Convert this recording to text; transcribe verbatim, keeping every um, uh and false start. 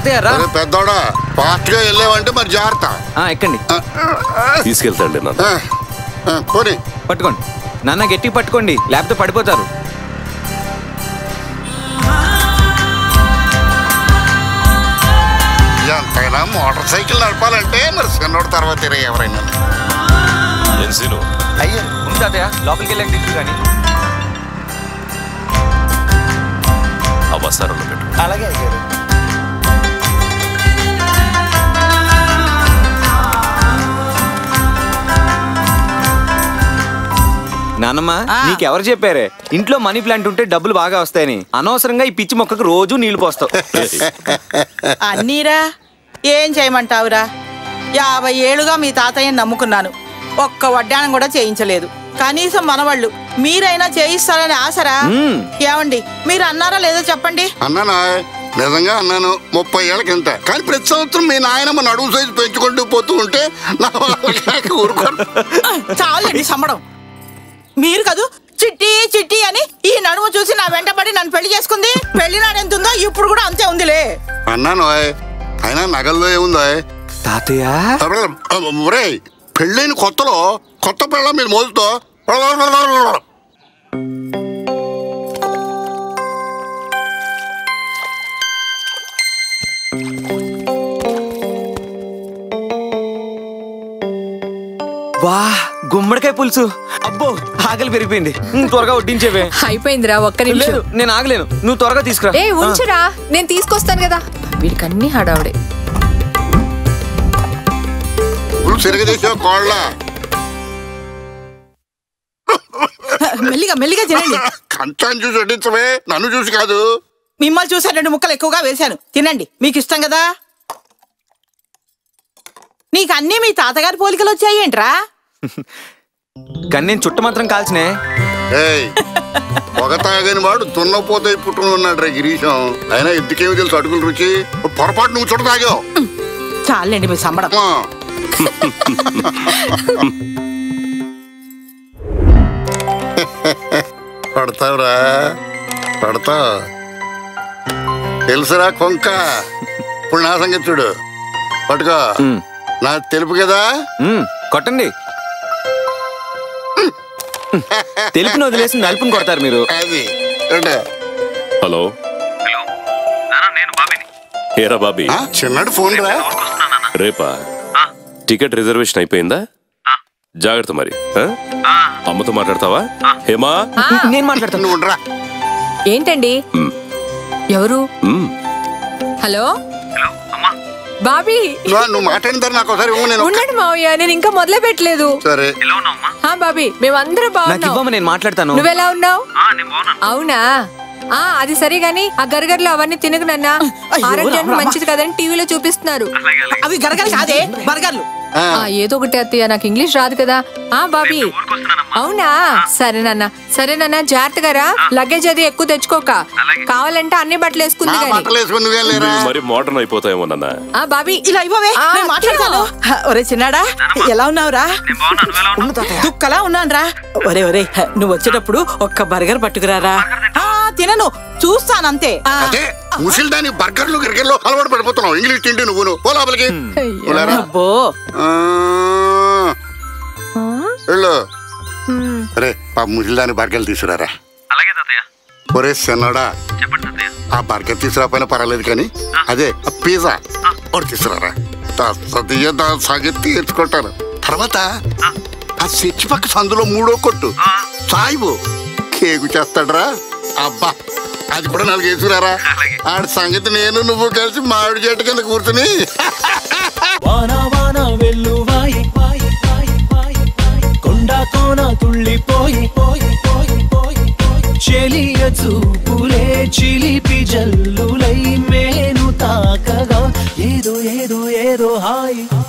అతయ్యారా పెద్దోడా ఫాస్ట్ గా వెళ్ళేవంటే మరి జాగ్రత్త. ఎక్కండి, తీసుకెళ్తాండి. పోనీ పట్టుకోండి నాన్న, గట్టిగా పట్టుకోండి, లేకపోతే పడిపోతారు. ఎంతైనా మోటార్ సైకిల్ నడపాలంటే మరి చిన్నోడు తర్వాత ఎవరైనా అయ్యా ఉంది. అతయ్య లోపలికి వెళ్ళండి, దిగులు కానీ అవసరంలో పెట్టు. అలాగే అయ్యారు. నానమ్మ నీకెవరు చెప్పారే ఇంట్లో మనీ ప్లాంట్ ఉంటే డబ్బులు బాగా వస్తాయని? అనవసరంగా ఈ పిచ్చి మొక్కకు రోజు నీళ్లు పోస్తావు. అన్నీరా ఏం చేయమంటావురా? యాభై ఏళ్ళుగా మీ తాతయ్యని నమ్ముకున్నాను, ఒక్క వడ్డానం కూడా చేయించలేదు. కనీసం మనవాళ్ళు మీరైనా చేయిస్తారని ఆశరా? ఏమండి మీరు అన్నారా లేదో చెప్పండి. అన్నానా? నిజంగా అన్నాను. ముప్పై ఏళ్ళ కింద. కానీ ప్రతి సంవత్సరం మీ నాయనమ్మ నడుము సైజు పెంచుకుంటూ పోతూ ఉంటే నా వాళ్ళకి ఊరుకోను. చాలండి సంబడం. మీరు కాదు చిట్టి చిట్టి అని ఈ నడుము చూసి నా వెంటబడి నన్ను పెళ్లి చేసుకుంది. పెళ్లినాడు ఎంత ఉందో ఇప్పుడు కూడా అంతే ఉందిలే. అన్నాను అయినా నగల్లో ఏముందో తాతయ్య. పెళ్ళైన కొత్తలో కొత్త పిల్ల మీద మోజుతో వా గుమ్మడికాయ పులుసు. అబ్బో ఆకలి పెరిగిపోయింది, త్వరగా వడ్డించేవే. అయిపోయిందిరా, ఒక్క నిమిషం. నేను ఆగలేను, నువ్వు త్వరగా తీసుకురా. ఏ ఉంచురా, నేను తీసుకొస్తాను కదా. వీడికి అన్ని హడావుడే. మెల్లిగా మెల్లిగా తినండి. కంచాన్ని చూసి వడ్డించవే, నన్ను చూసి కాదు. మిమ్మల్ని చూసా రెండు ముక్కలు ఎక్కువగా వేశాను, తినండి మీకు ఇష్టం కదా. నీకు అన్నీ మీ తాతగారి పోలికలు వచ్చాయేంట్రా? కానీ నేను చుట్ట మాత్రం కాల్చినే. పొగ తాగని వాడు తున్నపోతే పుట్టుకున్నాడు రే గిరీశం. అయినా ఎందుకేమి తెలుసు అడుగులు రుచి? పొరపాటు నువ్వు చుట్ట తాగావు. చాలండి మీ సంబడం. పడతావురా పడతావు తెలుసురా కొంక. ఇప్పుడు నా సంగతి చూడు, పట్టుకో. నా తెలుపు కదా, కొట్టండి. తెలుపుని వదిలేసి నలుపుని కొడతారు మీరు. హలో హేరా బాబీ, చిన్నాడు ఫోన్ రా. రేపా? టికెట్ రిజర్వేషన్ అయిపోయిందా? జాగ్రత్త మరి. అమ్మతో మాట్లాడతావా? హేమా నేను మాట్లాడతాను. ఏంటండి ఎవరు? హలో బాబీ నువ్వు మాట్లాడిన మావయ్య, నేను ఇంకా మొదలే పెట్టలేదు. బాబీ మేమందరం బాగున్నాం, నువ్వెలా ఉన్నావు? అవునా, అది సరే గాని ఆ గరగరలు అవన్నీ తినకు నాన్న, ఆరోగ్యానికి మంచిది కదని టీవీలో చూపిస్తున్నారు. అవి గరగలు కాదే బర్గర్లు. ఏదో ఒకటి అత్తయ్య, నాకు ఇంగ్లీష్ రాదు కదా. ఆ బాబీ అవునా, సరే నాన్న. సరే నాన్న జాగ్రత్తగా రా, లగేజ్ అది ఎక్కువ తెచ్చుకోక. కావాలంటే అన్ని బట్టలు వేసుకుంది. చిన్నాడా ఎలా ఉన్నావు రా? దుక్కలా ఉన్నాను రా. ఒరే ఒరే నువ్వు వచ్చేటప్పుడు ఒక్క బర్గర్ పట్టుకురారా. తినను చూస్తానంతే. ముసిల్దాని బర్గర్లు గిర్గర్లు అలవాటు పడిపోతున్నావు. ఇంగ్లీష్ తిండి నువ్వు నువ్వు లోపలికి. అరే పాప ముసిల్దాని బర్గర్లు తీసుకురారా. ఒరే సెన్నడా ఆ బర్గర్ తీసుకురాపోయినా పర్వాలేదు, కానీ అదే ఆ పిజ్జా ఒకటి తీసుకురారా. తీర్చుకుంటాను. తర్వాత ఆ చర్చి పక్క సందులో మూడో కొట్టు సాయిబు కేకు చేస్తాడరా. అబ్బా అది కూడా నాలుగు వేసుకురారా. ఆడి సంగతి నేను నువ్వు కలిసి మామిడి చెట్టు కింద కూర్చుని ఏదో ఏదో ఏదో హాయి